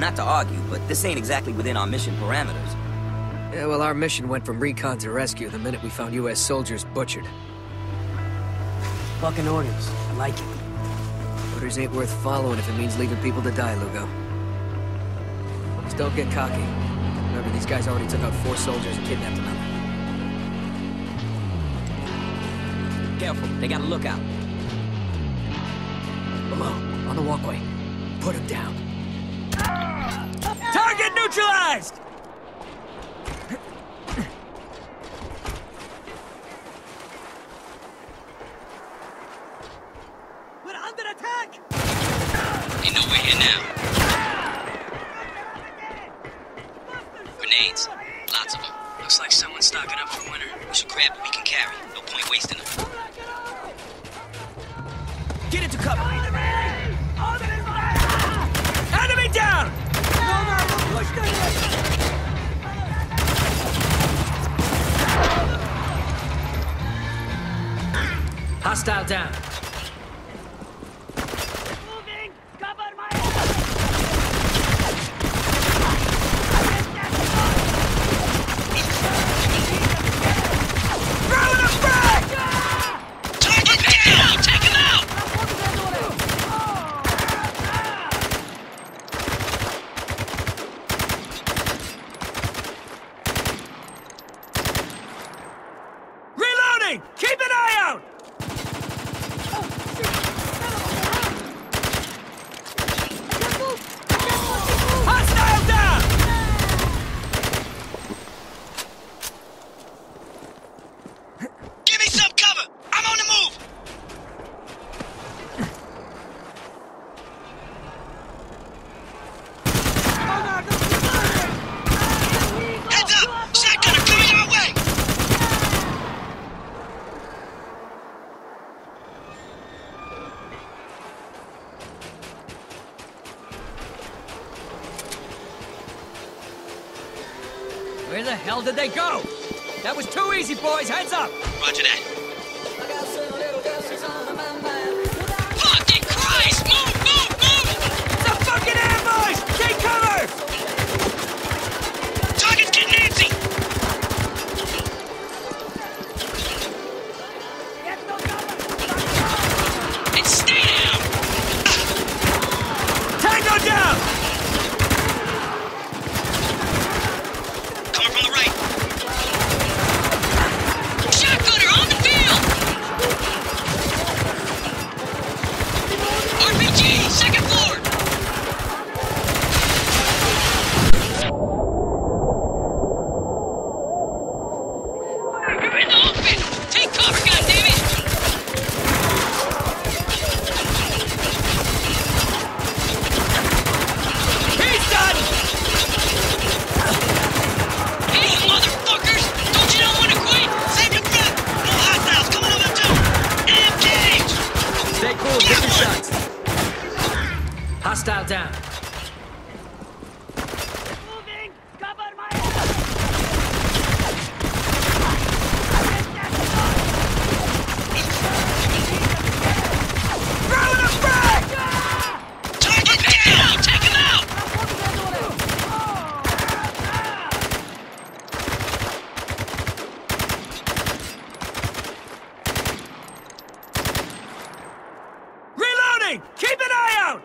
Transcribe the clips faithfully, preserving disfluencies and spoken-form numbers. Not to argue, but this ain't exactly within our mission parameters. Yeah, well, our mission went from recon to rescue the minute we found U S soldiers butchered. Fucking orders. I like it. Orders ain't worth following if it means leaving people to die, Lugo. Just don't get cocky. Remember, these guys already took out four soldiers and kidnapped another. Careful. They got a lookout. Below. On the walkway. Put him down. Target neutralized! Hostile down. Moving. Cover my throw it up back! Target down! Take him out! Reloading! Keep an eye out! Where the hell did they go? That was too easy, boys. Heads up! Roger that. Fucking Christ! Move, move, move! It's a fucking ambush! Take cover! Target's getting antsy! And stay down! Tango down! Hostile down. Moving. Cover my throw it up back! Target down! Take him out! Reloading! Keep an eye out!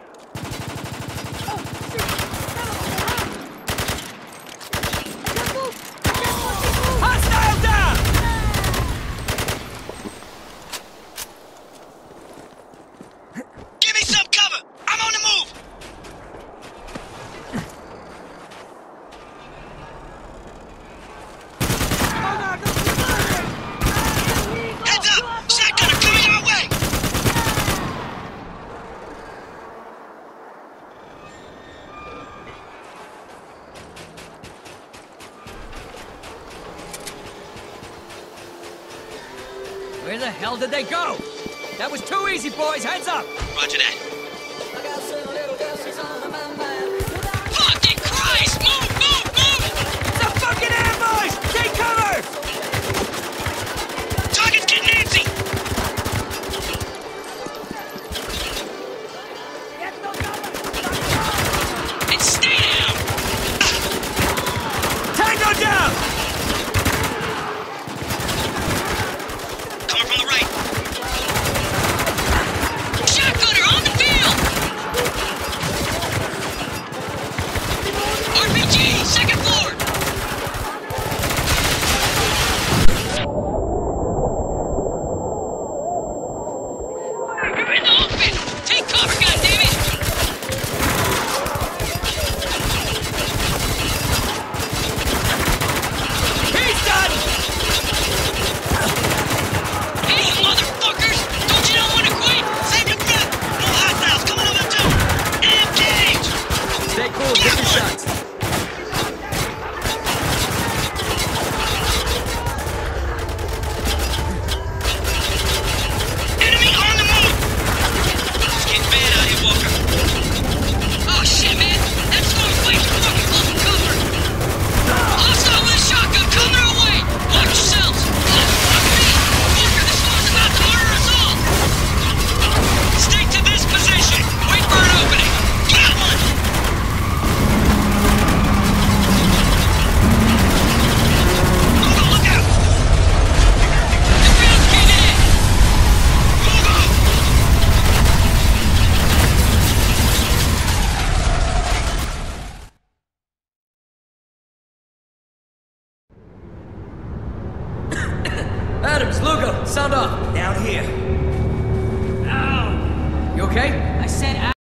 Where the hell did they go? That was too easy, boys. Heads up! Roger that. Fucking Christ! Move, move, move! It's a fucking ambush! Take cover! Target's getting antsy! And stay down! full of different shots. Enemy on the move! This kid's bad out here, Walker. Oh shit, man! That's one way to fucking love and cover! Hostile with a shotgun coming our way! Watch yourselves! Oh, fuck me! Walker, this one's about to murder us all! Stick to this position! Wait for an opening! Sound off! Down here. Ow! You okay? I said ow!